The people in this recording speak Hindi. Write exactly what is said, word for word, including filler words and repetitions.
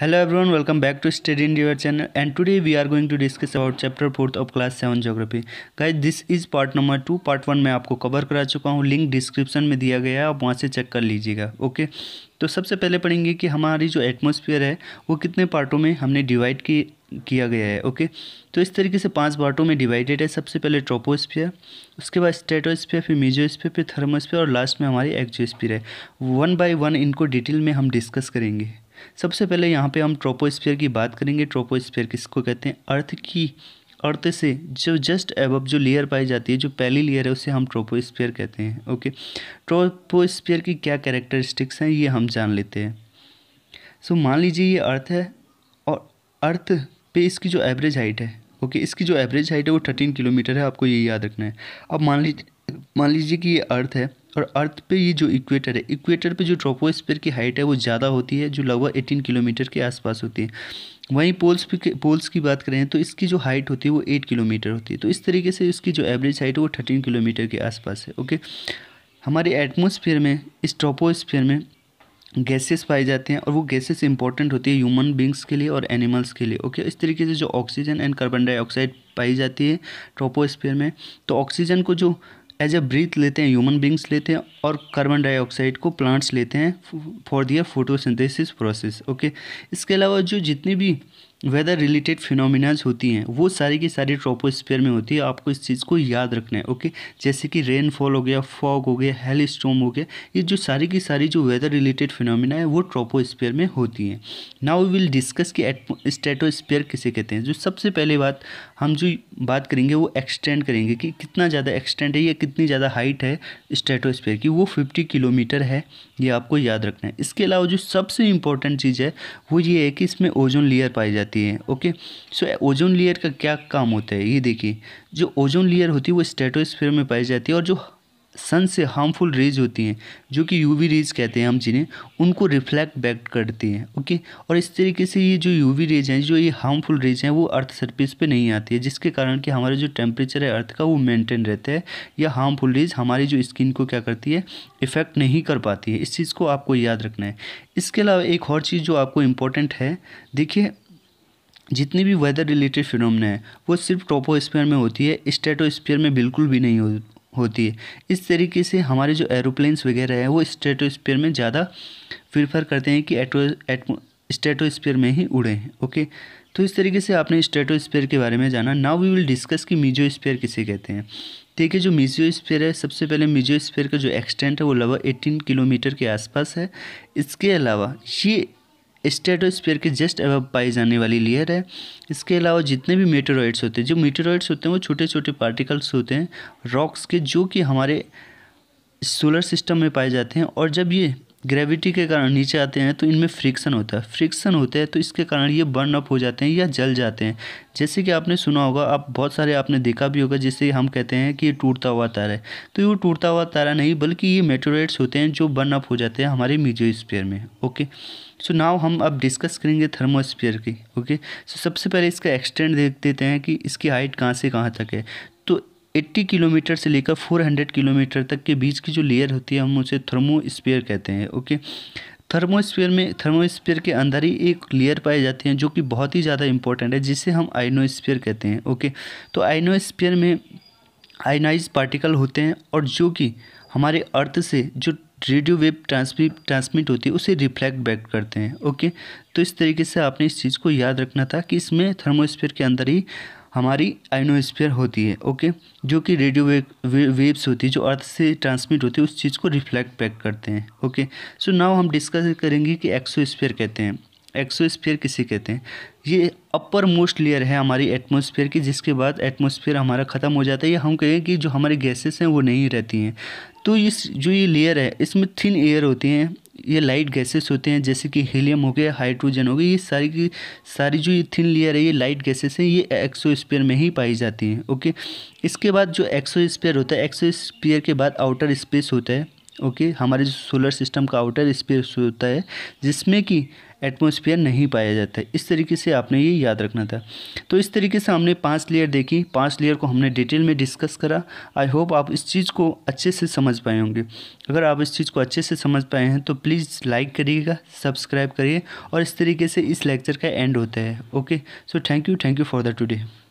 Hello everyone, welcome back to Study in your channel, and today we are going to discuss about chapter fourth of class seven geography. Guys, this is part number two. part one मैं आपको कवर करा चुका हूँ, लिंक डिस्क्रिप्शन में दिया गया है, आप वहाँ से चेक कर लीजिएगा. ओके, तो सबसे पहले पढ़ेंगे कि हमारी जो एटमॉस्फेयर है वो कितने पार्टों में हमने डिवाइड की किया गया है. ओके, तो इस तरीके से पांच पार्टों में डिवाइडेड है. सबसे पहले ट्रोपोस्फीयर, उसके बाद स्ट्रेटोस्फीयर, फिर मेजोस्फीयर, फिर थर्मोस्फीयर और लास्ट में हमारी एक्सोस्फीयर है. वन बाय वन इनको डिटेल में हम डिस्कस करेंगे. सबसे पहले यहाँ पे हम ट्रोपोस्फीयर की बात करेंगे. ट्रोपोस्फीयर किसको कहते हैं? अर्थ की अर्थ से जो जस्ट एबव जो लेयर पाई जाती है, जो पहली लेयर है, उसे हम ट्रोपोस्फीयर कहते हैं. ओके, ट्रोपोस्फीयर की क्या कैरेक्टरिस्टिक्स हैं ये हम जान लेते हैं. सो मान लीजिए ये अर्थ है और अर्थ पे इसकी जो एवरेज हाइट है, ओके, इसकी जो एवरेज हाइट है वो थर्टीन किलोमीटर है, आपको ये याद रखना है. अब मान लीजिए मान लीजिए कि ये अर्थ है और अर्थ पे ये जो इक्वेटर है, इक्वेटर पे जो ट्रोपोस्फीयर की हाइट है वो ज़्यादा होती है, जो लगभग अठारह किलोमीटर के आसपास होती है. वहीं पोल्स पे पोल्स की बात करें तो इसकी जो हाइट होती है वो आठ किलोमीटर होती है. तो इस तरीके से इसकी जो एवरेज हाइट है वो तेरह किलोमीटर के आसपास है. ओके, हमारे एटमोसफियर में, इस ट्रोपोस्फियर में गैसेस पाए जाते हैं और वो गैसेस इंपॉर्टेंट होती है ह्यूमन बींग्स के लिए और एनिमल्स के लिए. ओके, इस तरीके से जो ऑक्सीजन एंड कार्बन डाइऑक्साइड पाई जाती है ट्रोपोस्फियर में, तो ऑक्सीजन को जो एज ए ब्रीथ लेते हैं ह्यूमन बींग्स लेते हैं और कार्बन डाइऑक्साइड को प्लांट्स लेते हैं for their photosynthesis process. Okay, इसके अलावा जो जितनी भी वेदर रिलेटेड फिनोमिनाज होती हैं वो सारी की सारी ट्रोपोस्फीयर में होती है. आपको इस चीज़ को याद रखना है. ओके, जैसे कि रेनफॉल हो गया, फॉग हो गया, हेल स्टॉर्म हो गया, ये जो सारी की सारी जो वेदर रिलेटेड फिनोमिना है वो ट्रोपोस्फीयर में होती हैं. नाउ वी विल डिस्कस कि स्ट्रेटोस्फीयर किसे कहते हैं. जो सबसे पहले बात हम जो बात करेंगे वो एक्सटेंड करेंगे कि कितना ज़्यादा एक्सटेंड है या कितनी ज़्यादा हाइट है स्ट्रेटोस्फीयर की. वो फिफ्टी किलोमीटर है, ये आपको याद रखना है. इसके अलावा जो सबसे इंपॉर्टेंट चीज़ है वो ये है कि इसमें ओजोन लेयर पाई जाती है. ओके, सो ओजोन लेयर का क्या काम होता है ये देखिए. जो ओजोन लेयर होती है वो स्ट्रेटोस्फीयर में पाई जाती है और जो सन से हार्मफुल रेज होती हैं, जो कि यूवी रेज कहते हैं हम जिन्हें, उनको रिफ्लेक्ट बैक करती हैं. ओके, और इस तरीके से ये जो यूवी रेज हैं, जो ये हार्मफुल रेज हैं, वो अर्थ सरफेस पे नहीं आती है, जिसके कारण कि हमारा जो टेम्परेचर है अर्थ का वो मेंटेन रहता है. या हार्मफुल रेज हमारी जो स्किन को क्या करती है, इफेक्ट नहीं कर पाती है. इस चीज़ को आपको याद रखना है. इसके अलावा एक और चीज़ जो आपको इम्पोर्टेंट है, देखिए जितनी भी वेदर रिलेटेड फिनोमेना है वो सिर्फ ट्रोपोस्फीयर में होती है, स्ट्रेटोस्फीयर में बिल्कुल भी नहीं हो, होती है. इस तरीके से हमारे जो एरोप्लेन्स वगैरह है वो स्ट्रेटोस्फीयर में ज़्यादा प्रीफर करते हैं कि एटो एटमो स्ट्रेटोस्फीयर में ही उड़े हैं. ओके, तो इस तरीके से आपने स्ट्रेटोस्फीयर के बारे में जाना. नाउ वी विल डिस्कस कि मेजोस्फीयर किसे कहते हैं. देखिए, जो मेजोस्फीयर है, सबसे पहले मेजोस्फीयर का जो एक्सटेंट है वो लगभग अठारह किलोमीटर के आसपास है. इसके अलावा ये स्ट्रेटोस्फीयर के जस्ट अबव पाई जाने वाली लेयर है. इसके अलावा जितने भी मेटेरॉइड्स होते हैं, जो मेटेरॉइड्स होते हैं वो छोटे छोटे पार्टिकल्स होते हैं रॉक्स के, जो कि हमारे सोलर सिस्टम में पाए जाते हैं. और जब ये ग्रेविटी के कारण नीचे आते हैं तो इनमें फ्रिक्शन होता है फ्रिक्शन होता है तो इसके कारण ये बर्न अप हो जाते हैं या जल जाते हैं. जैसे कि आपने सुना होगा, आप बहुत सारे आपने देखा भी होगा, जिसे हम कहते हैं कि ये टूटता हुआ तारा है. तो ये टूटता हुआ तारा नहीं बल्कि ये मेटेरॉइड्स होते हैं जो बर्न अप हो जाते हैं हमारे मेजोस्फीयर में. ओके, सो नाउ हम अब डिस्कस करेंगे थर्मोस्फीयर की. ओके, सो सबसे पहले इसका एक्सटेंड देख देते हैं कि इसकी हाइट कहाँ से कहाँ तक है. तो अस्सी किलोमीटर से लेकर चार सौ किलोमीटर तक के बीच की जो लेयर होती है हम उसे थर्मोस्फीयर कहते हैं. ओके, थर्मोस्फीयर में थर्मोस्फीयर के अंदर ही एक लेयर पाई जाती है जो कि बहुत ही ज़्यादा इंपॉर्टेंट है, जिसे हम आयनोस्फीयर कहते हैं. ओके, तो आयनोस्फीयर में आयनाइज पार्टिकल होते हैं और जो कि हमारे अर्थ से जो रेडियो वेव ट्रांसमिट ट्रांसमिट होती है उसे रिफ्लेक्ट बैक करते हैं. ओके, तो इस तरीके से आपने इस चीज़ को याद रखना था कि इसमें थर्मोस्फीयर के अंदर ही हमारी आयनोस्फीयर होती है. ओके, जो कि रेडियो वेव वेव्स होती है जो अर्थ से ट्रांसमिट होती है उस चीज़ को रिफ्लेक्ट बैक करते हैं. ओके, सो नाउ हम डिस्कस करेंगे कि एक्सोस्फीयर कहते हैं एक्सोस्फीयर किसे कहते हैं. ये अपर मोस्ट लेयर है हमारी एटमॉस्फेयर की, जिसके बाद एटमॉस्फेयर हमारा ख़त्म हो जाता है या हम कहें कि जो हमारे गैसेस हैं वो नहीं रहती हैं. तो इस जो ये लेयर है इसमें थिन एयर होती हैं, ये लाइट गैसेस होते हैं, जैसे कि हीलियम हो गया, हाइड्रोजन हो गया, ये सारी की सारी जो ये थिन लेयर है ये लाइट गैसेस हैं, ये एक्सोस्फीयर में ही पाई जाती हैं. ओके, इसके बाद जो एक्सोस्फीयर होता है, एक्सोस्फीयर के बाद आउटर स्पेस होता है. ओके, हमारे जो सोलर सिस्टम का आउटर स्पेस होता है जिसमें कि एटमॉस्फेयर नहीं पाया जाता है। इस तरीके से आपने ये याद रखना था। तो इस तरीके से हमने पांच लेयर देखी, पांच लेयर को हमने डिटेल में डिस्कस करा। आई होप आप इस चीज़ को अच्छे से समझ पाए होंगे। अगर आप इस चीज़ को अच्छे से समझ पाए हैं तो प्लीज़ लाइक करिएगा, सब्सक्राइब करिए, और इस तरीके से इस लेक्चर का एंड होता है। Okay, so thank you, thank you for the today.